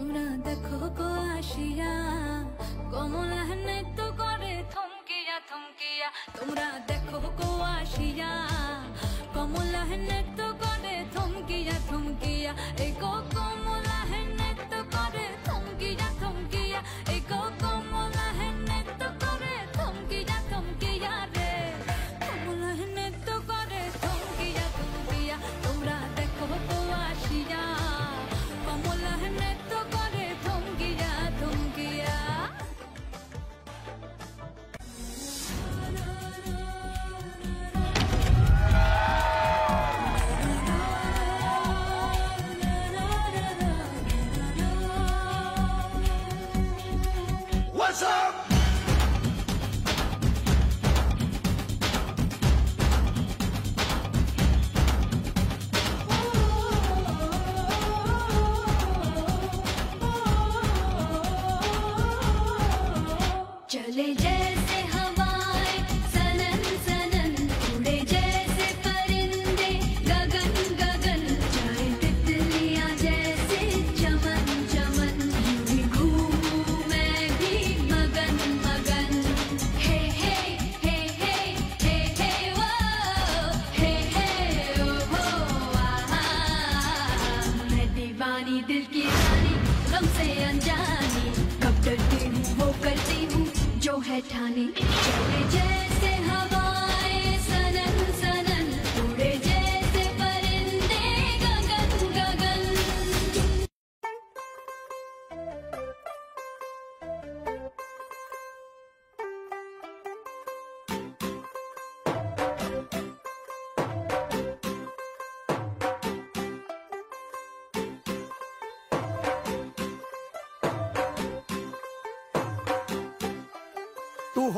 তোমরা দেখো গো আসিয়া কমলা নৃত্য করে থমকিয়া থমকিয়া তোমরা দেখো গো আসিয়া কমলা নৃত্য করে থমকিয়া থমকিয়া এই গো কমলা নৃত্য করে থমকিয়া থমকিয়া এই গো কমলা নৃত্য করে থমকিয়া থমকিয়া রে কমলা নৃত্য করে থমকিয়া থমকিয়া তোমরা দেখো গো আসিয়া কমলা নৃত্য করে থমকিয়া থমকিয়া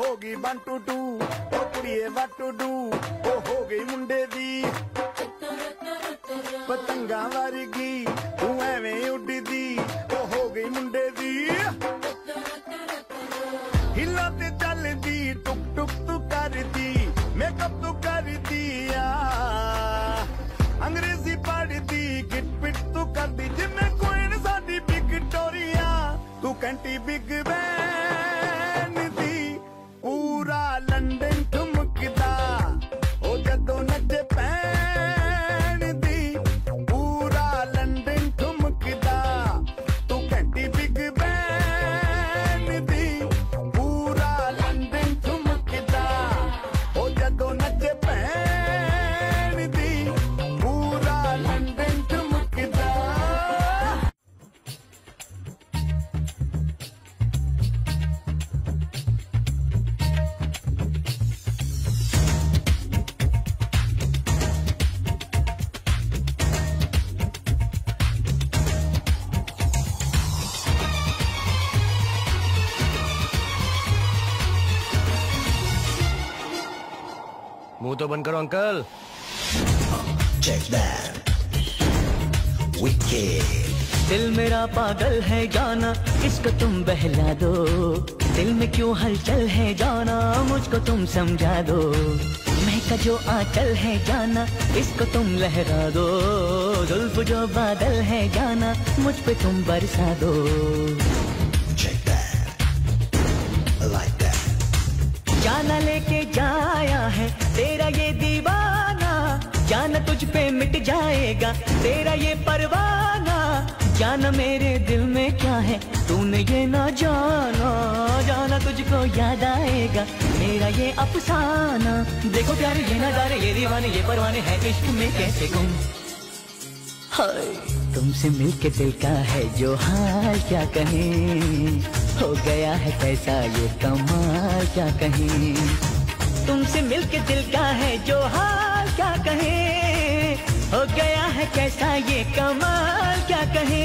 होगी वन टू टू ओ कुड़िए वट टू डू ओ हो गई मुंडे दी पतंगा वारी गी तू एवें उड़ी दी ओ हो गई मुंडे दी हिला ते चल दी टुक टुक तू कर दी मेकअप तू कर दिया अंग्रेजी पढ़ दी गिट पिट तू कर दी जिम्मे कोई साडी बिग टोरिया तू कंटी बिग बैन लंडन ठुमकदा ओ जदों नच पैन दी पूरा लंडन ठुमकदा तू घंटी बिग बैन दी पूरा लंडन ठुमकदा ओ जदों नच पैन दी पूरा लंडन ठुमकदा तो बंद करो अंकल। Check that. Wicked. दिल मेरा पागल है जाना इसको तुम बहला दो दिल में क्यों हलचल है जाना मुझको तुम समझा दो महका जो आंचल है जाना इसको तुम लहरा दो जुल्फ जो बादल है जाना मुझ पे तुम बरसा दो Check that. I like that. जाना लेके जाया है तेरा ये दीवाना जान तुझ पे मिट जाएगा तेरा ये परवाना जान मेरे दिल में क्या है तूने ये ना जाना जाना तुझको याद आएगा मेरा ये अफसाना देखो प्यार ये नजारे ये दीवाने ये परवाने हैं इश्क में कैसे गुम हाय तुमसे मिलके दिल का है जो हाल क्या कहें हो गया है पैसा ये कमाल क्या कहें तुमसे मिलके दिल का है जो हाल क्या कहे हो गया है कैसा ये कमाल क्या कहे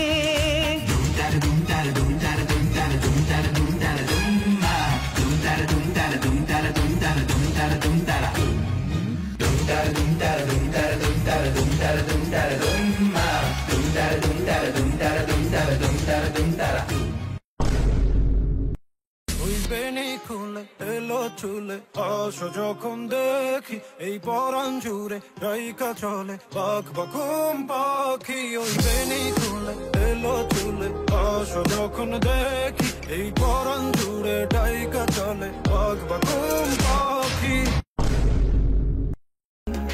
চলে আশা যখন দেখি এই পরাণ জুড়ে রাইকা চলে বাক বাকুম পাখি ওই বেনি খুলে এলো চলে আশা যখন দেখি এই পরাণ জুড়ে ডাইকা চলে বাগ বাকুম পাখি।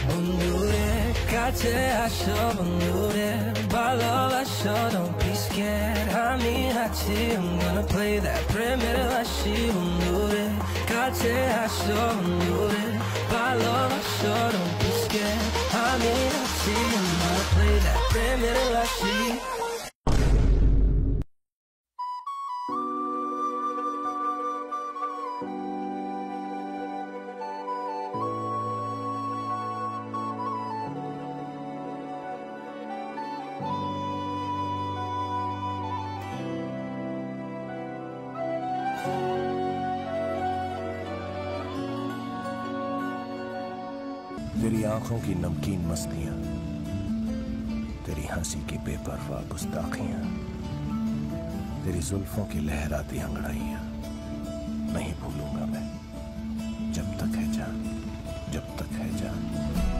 বন্ধুরে কাছে আসো, বন্ধুরে ভালোবাসো, don't be scared, আমি আছি, I'm gonna play that প্রেমের হাসি। বন্ধুরে কাছে আসো, বন্ধুরে ভালোবাসো, don't be scared, আমি আছি, I'm gonna play that প্রেমের হাসি। तेरी आंखों की नमकीन मस्तियां, तेरी हंसी की बेपरवाह गुस्ताखियां, तेरी जुल्फों की लहराती अंगड़ाइयां नहीं भूलूंगा मैं। जब तक है जान, जब तक है जान।